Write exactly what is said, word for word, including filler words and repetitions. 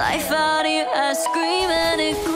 I found you, I scream and it